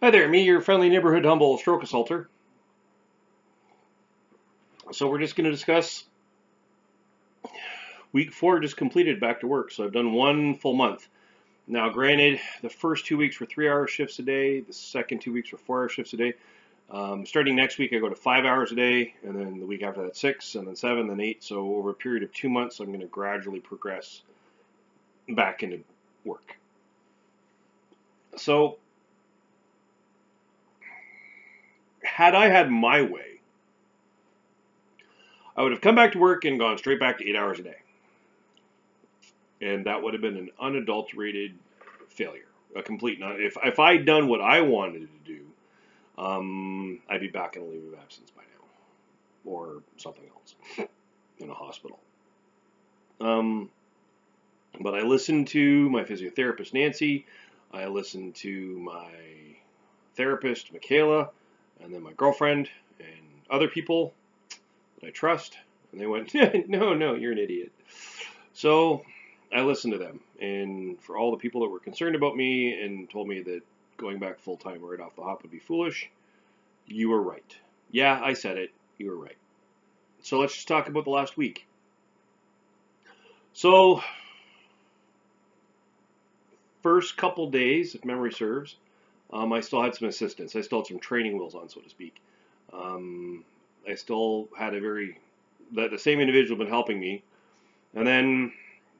Hi there, me, your friendly neighborhood humble stroke assaulter. So we're just going to discuss week 4 just completed, back to work. So I've done one full month. Now granted, the first 2 weeks were 3-hour shifts a day. The second 2 weeks were 4-hour shifts a day. Starting next week, I go to 5 hours a day, and then the week after that 6, and then 7, then 8. So over a period of 2 months, I'm going to gradually progress back into work. So had I had my way, I would have come back to work and gone straight back to 8 hours a day. And that would have been an unadulterated failure, a complete non. If I'd done what I wanted to do, I'd be back in a leave of absence by now, or something else, in a hospital. But I listened to my physiotherapist, Nancy. I listened to my therapist, Michaela, and then my girlfriend and other people that I trust, and they went, no, you're an idiot. So I listened to them, and for all the people that were concerned about me and told me that going back full-time right off the hop would be foolish, you were right. Yeah, I said it. You were right. So let's just talk about the last week. So first couple days, if memory serves, I still had some assistance. I still had some training wheels on, so to speak. I still had the same individual been helping me. And then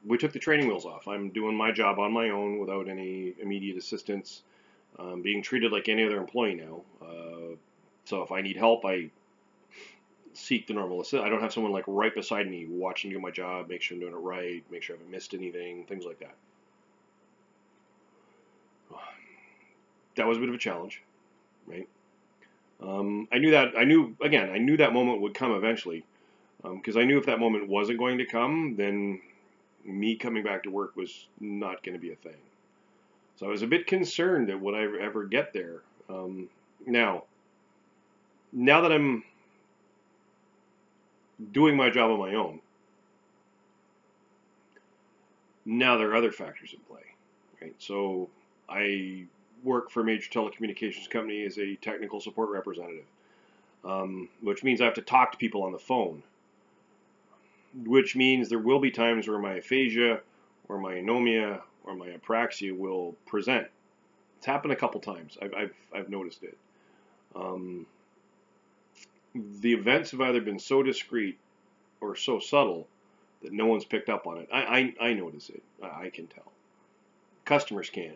we took the training wheels off. I'm doing my job on my own without any immediate assistance. I'm being treated like any other employee now. So if I need help, I seek the normal assistance. I don't have someone like right beside me watching do my job, make sure I'm doing it right, make sure I haven't missed anything, things like that. That was a bit of a challenge, right? I knew that moment would come eventually, because I knew if that moment wasn't going to come, then me coming back to work was not going to be a thing. So I was a bit concerned that would I ever get there. Now that I'm doing my job on my own, now there are other factors in play, right? So I work for a major telecommunications company as a technical support representative, which means I have to talk to people on the phone, which means there will be times where my aphasia or my anomia or my apraxia will present. It's happened a couple times. I've noticed it. The events have either been so discreet or so subtle that no one's picked up on it. I notice it. I can tell. Customers can't.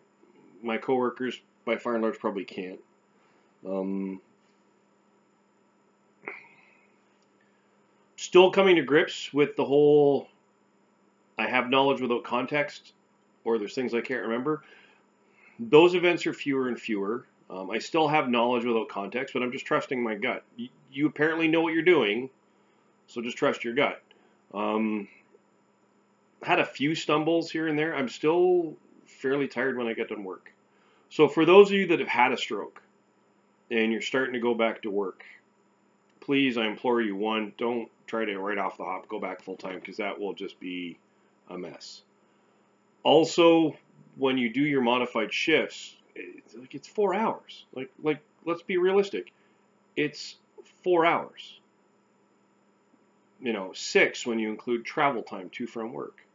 My coworkers, by far and large, probably can't. Still coming to grips with the whole I have knowledge without context, or there's things I can't remember. Those events are fewer and fewer. I still have knowledge without context, but I'm just trusting my gut. You apparently know what you're doing, so just trust your gut. Had a few stumbles here and there. I'm still fairly tired when I get done work. So for those of you that have had a stroke and you're starting to go back to work, please, I implore you, one, don't try to right off the hop go back full time, because that will just be a mess. Also, when you do your modified shifts, it's 4 hours. Like let's be realistic. It's 4 hours. You know, 6 when you include travel time to from work.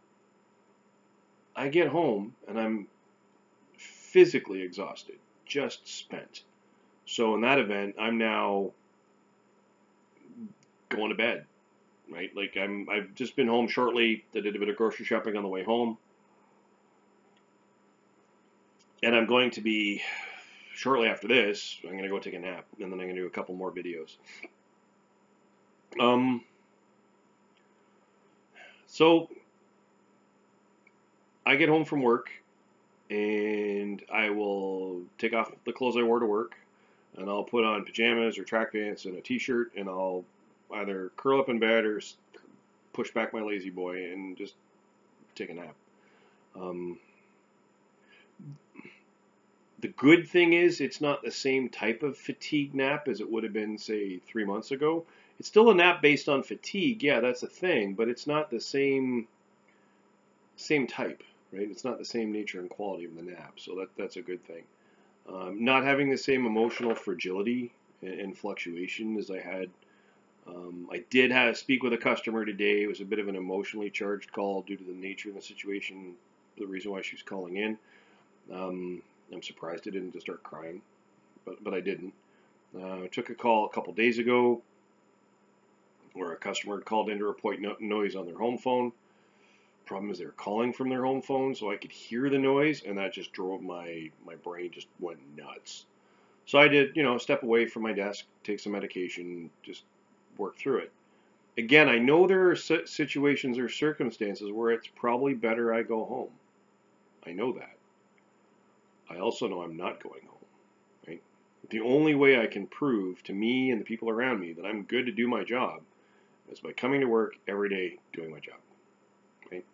I get home and I'm physically exhausted, just spent. So in that event, I'm now going to bed, right? Like I've just been home shortly. I did a bit of grocery shopping on the way home, and I'm going to be shortly after this. I'm going to go take a nap, and then I'm going to do a couple more videos. So I get home from work and I will take off the clothes I wore to work, and I'll put on pajamas or track pants and a t-shirt, and I'll either curl up in bed or push back my lazy boy and just take a nap. The good thing is it's not the same type of fatigue nap as it would have been, say, 3 months ago. It's still a nap based on fatigue. Yeah, that's a thing, but it's not the same type. Right? It's not the same nature and quality of the nap, so that's a good thing. Not having the same emotional fragility and fluctuation as I had. I did have to speak with a customer today. It was a bit of an emotionally charged call due to the nature of the situation, the reason why she was calling in. I'm surprised I didn't just start crying, but I didn't. I took a call a couple days ago where a customer called in to report noise on their home phone. Problem is they were calling from their home phone, so I could hear the noise, and that just drove my brain just went nuts. So I did, step away from my desk, take some medication, just work through it. Again, I know there are situations or circumstances where it's probably better I go home. I know that. I also know I'm not going home. Right? The only way I can prove to me and the people around me that I'm good to do my job is by coming to work every day doing my job. Right?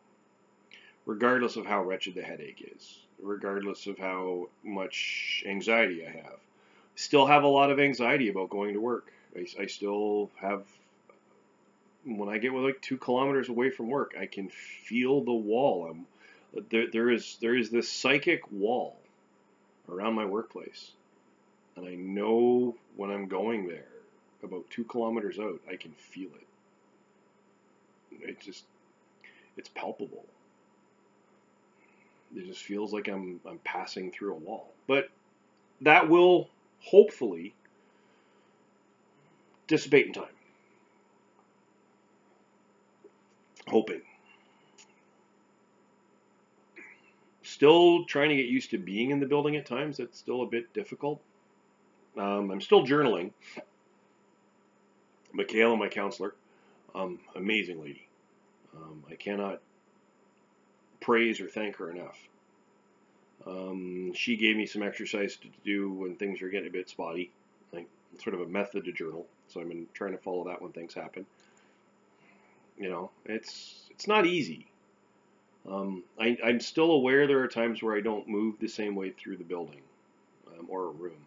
Regardless of how wretched the headache is, regardless of how much anxiety I have. I still have a lot of anxiety about going to work. I still have, when I get like 2 kilometers away from work, I can feel the wall. There is this psychic wall around my workplace. And I know when I'm going there, about 2 kilometers out, I can feel it. It's palpable. It just feels like I'm passing through a wall. But that will hopefully dissipate in time. Hoping. Still trying to get used to being in the building at times. That's still a bit difficult. I'm still journaling. Michaela, my counselor, amazing lady. I cannot praise or thank her enough. She gave me some exercise to do when things are getting a bit spotty. Like sort of a method to journal. So I've been trying to follow that when things happen. It's not easy. I'm still aware there are times where I don't move the same way through the building or a room.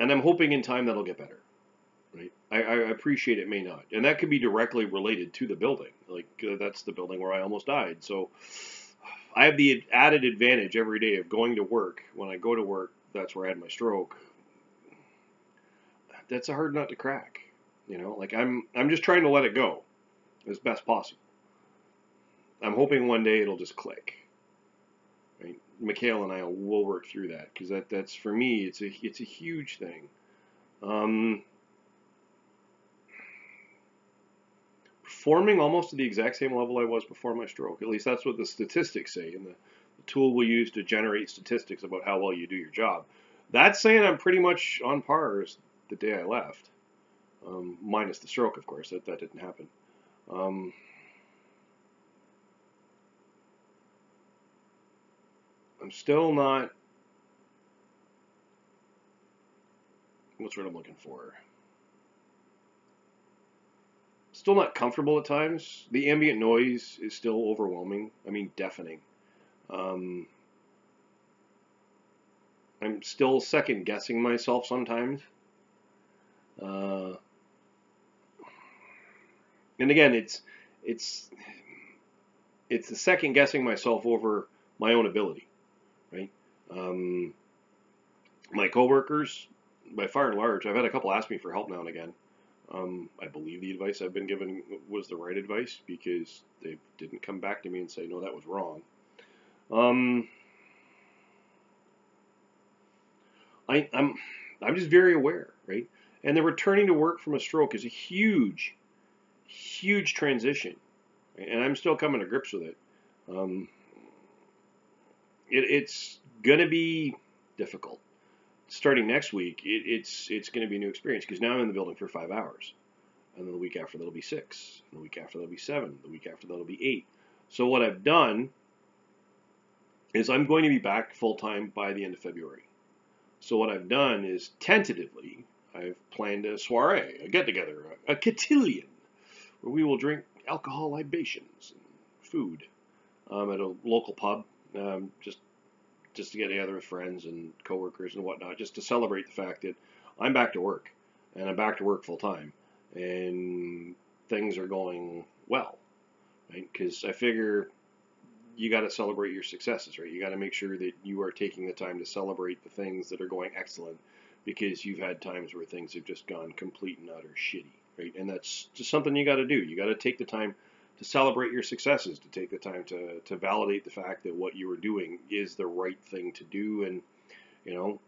And I'm hoping in time that'll get better. Right? I appreciate it may not. And that could be directly related to the building. Like that's the building where I almost died. So I have the added advantage every day of going to work. When I go to work, that's where I had my stroke. That's hard nut to crack. I'm just trying to let it go as best possible. I'm hoping one day it'll just click. Right? Michaela and I will work through that because that's for me, it's a huge thing. Performing almost to the exact same level I was before my stroke. At least that's what the statistics say, and the tool we use to generate statistics about how well you do your job. That's saying I'm pretty much on par as the day I left. Minus the stroke, of course. That didn't happen. I'm still not... What's what I'm looking for? Still not comfortable at times. The ambient noise is still overwhelming. I mean, deafening. I'm still second-guessing myself sometimes. And again, it's the second guessing myself over my own ability, right? My coworkers, by far and large, I've had a couple ask me for help now and again. I believe the advice I've been given was the right advice because they didn't come back to me and say, no, that was wrong. I'm just very aware, right? And the returning to work from a stroke is a huge, huge transition, and I'm still coming to grips with it. It's going to be difficult. Starting next week, it's going to be a new experience because now I'm in the building for 5 hours, and then the week after that'll be 6, and the week after that'll be 7, the week after that'll be 8. So what I've done is I'm going to be back full-time by the end of February. So what I've done is tentatively, I've planned a soiree, a get-together, a cotillion, where we will drink alcohol libations and food at a local pub, just to get together with friends and coworkers and whatnot, just to celebrate the fact that I'm back to work, and I'm back to work full-time, and things are going well, right? Because I figure you got to celebrate your successes, right? You got to make sure that you are taking the time to celebrate the things that are going excellent, because you've had times where things have just gone complete and utter shitty, right? And that's just something you got to do. You got to take the time to celebrate your successes, to take the time to validate the fact that what you were doing is the right thing to do, and, you know,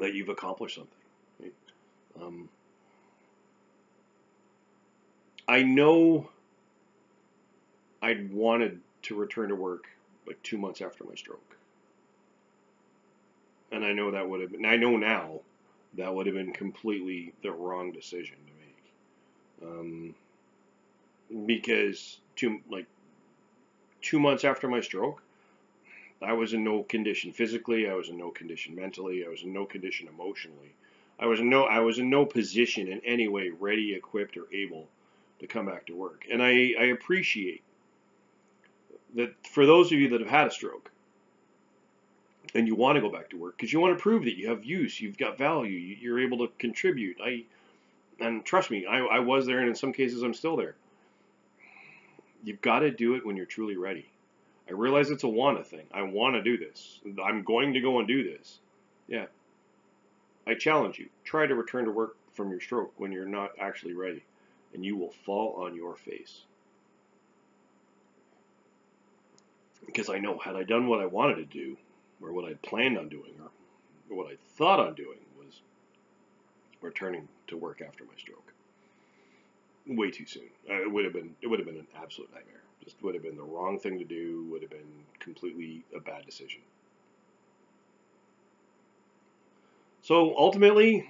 that you've accomplished something, right? I know I'd wanted to return to work like 2 months after my stroke. And I know that would have been, I know now that would have been completely the wrong decision to make. Because 2 months after my stroke, I was in no condition physically, I was in no condition mentally, I was in no condition emotionally. I was in no position in any way ready, equipped, or able to come back to work. And I appreciate that for those of you that have had a stroke and you want to go back to work because you want to prove that you have use, you've got value, you're able to contribute. And trust me, I was there, and in some cases I'm still there. You've got to do it when you're truly ready. I realize it's a wanna thing. I want to do this. I'm going to go and do this. Yeah. I challenge you. Try to return to work from your stroke when you're not actually ready, and you will fall on your face. Because I know, had I done what I wanted to do, or what I planned on doing, or what I thought on doing, was returning to work after my stroke. Way too soon. It would have been an absolute nightmare. Just would have been the wrong thing to do, would have been completely a bad decision. So ultimately,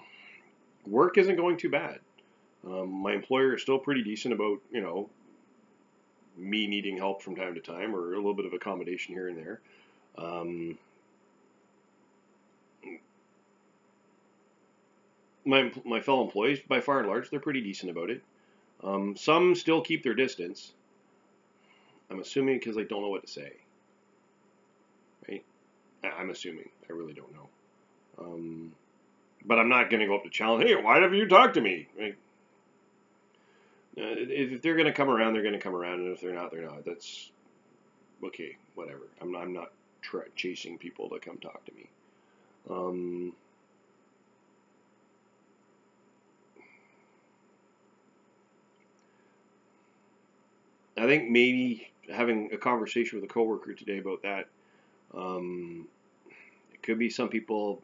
work isn't going too bad. My employer is still pretty decent about, you know, me needing help from time to time, or a little bit of accommodation here and there. My fellow employees, by far and large, they're pretty decent about it. Some still keep their distance. I'm assuming because they don't know what to say, right? I'm assuming. I really don't know. But I'm not going to go up to challenge, hey, why haven't you talked to me? Right? If they're going to come around, they're going to come around, and if they're not, they're not. That's okay, whatever. I'm not chasing people to come talk to me. I think maybe having a conversation with a coworker today about that, it could be some people,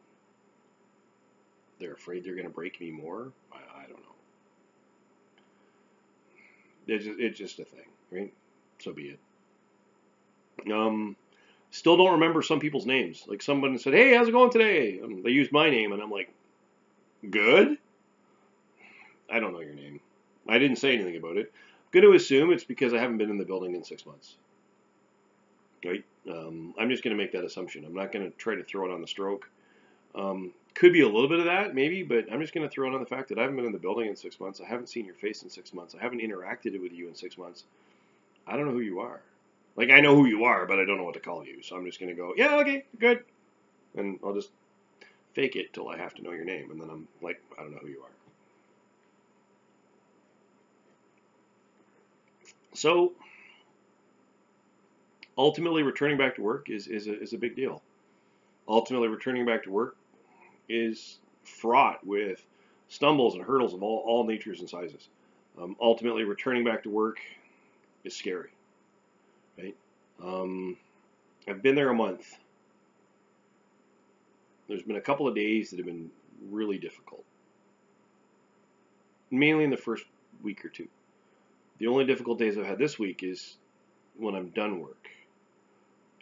they're afraid they're going to break me more. I don't know. It's just a thing, right? So be it. Still don't remember some people's names. Like someone said, hey, how's it going today? They used my name, and I'm like, good? I don't know your name. I didn't say anything about it. I'm going to assume it's because I haven't been in the building in 6 months. Right? I'm just going to make that assumption. I'm not going to try to throw it on the stroke. Could be a little bit of that, maybe, but I'm just going to throw it on the fact that I haven't been in the building in 6 months. I haven't seen your face in 6 months. I haven't interacted with you in 6 months. I don't know who you are. Like, I know who you are, but I don't know what to call you. So I'm just going to go, yeah, okay, good. And I'll just fake it till I have to know your name. And then I'm like, I don't know who you are. So, ultimately, returning back to work is a big deal. Ultimately, returning back to work is fraught with stumbles and hurdles of all natures and sizes. Ultimately, returning back to work is scary, right? I've been there a month. There's been a couple of days that have been really difficult, mainly in the first week or two. The only difficult days I've had this week is when I'm done work.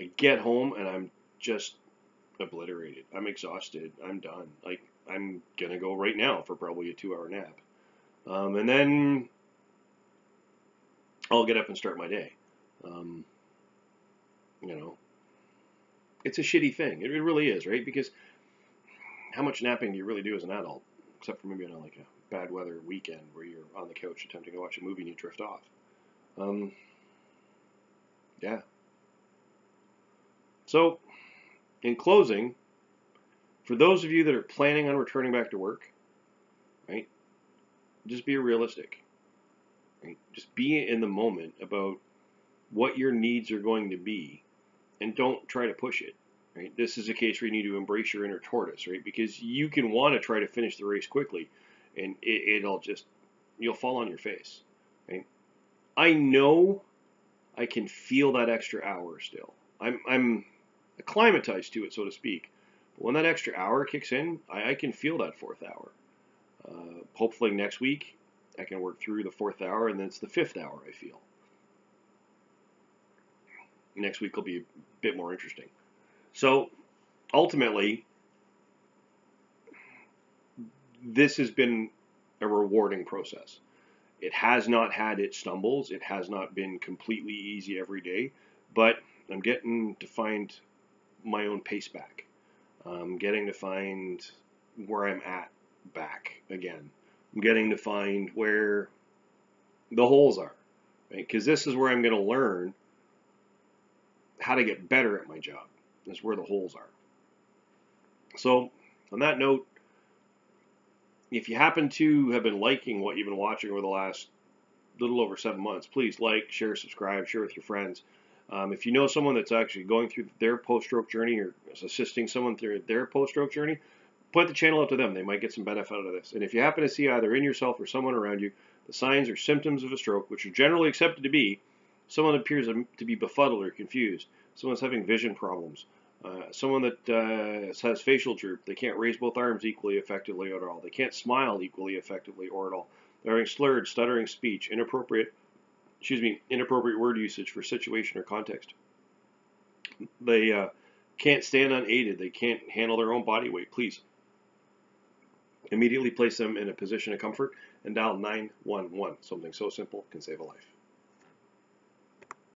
I get home and I'm just obliterated. I'm exhausted. I'm done. Like, I'm gonna go right now for probably a 2-hour nap. And then I'll get up and start my day. You know, it's a shitty thing. It really is, right? Because how much napping do you really do as an adult? Except for maybe on like a bad weather weekend where you're on the couch attempting to watch a movie and you drift off. Yeah. So, in closing, for those of you that are planning on returning back to work, right, just be realistic. Right? Just be in the moment about what your needs are going to be, and don't try to push it, right? This is a case where you need to embrace your inner tortoise, right? Because you can want to try to finish the race quickly, and it'll just, you'll fall on your face, right? I know I can feel that extra hour still. I'm acclimatized to it, so to speak. But when that extra hour kicks in, I can feel that fourth hour. Hopefully next week, I can work through the fourth hour, and then it's the fifth hour I feel. Next week will be a bit more interesting. So, ultimately, this has been a rewarding process. It has not had its stumbles. It has not been completely easy every day, but I'm getting to find my own pace back. I'm getting to find where I'm at back again. I'm getting to find where the holes are, right? Because this is where I'm going to learn how to get better at my job. This is where the holes are. So, on that note, if you happen to have been liking what you've been watching over the last little over 7 months, please like, share, subscribe, share with your friends. If you know someone that's actually going through their post-stroke journey or is assisting someone through their post-stroke journey, put the channel up to them. They might get some benefit out of this. And if you happen to see either in yourself or someone around you the signs or symptoms of a stroke, which are generally accepted to be, someone appears to be befuddled or confused, someone's having vision problems, someone that has facial droop, they can't raise both arms equally effectively or at all, they can't smile equally effectively or at all, they're having slurred, stuttering speech, inappropriate word usage for situation or context. They can't stand unaided, they can't handle their own body weight, please immediately place them in a position of comfort and dial 911. Something so simple can save a life.